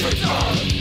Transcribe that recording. It's on.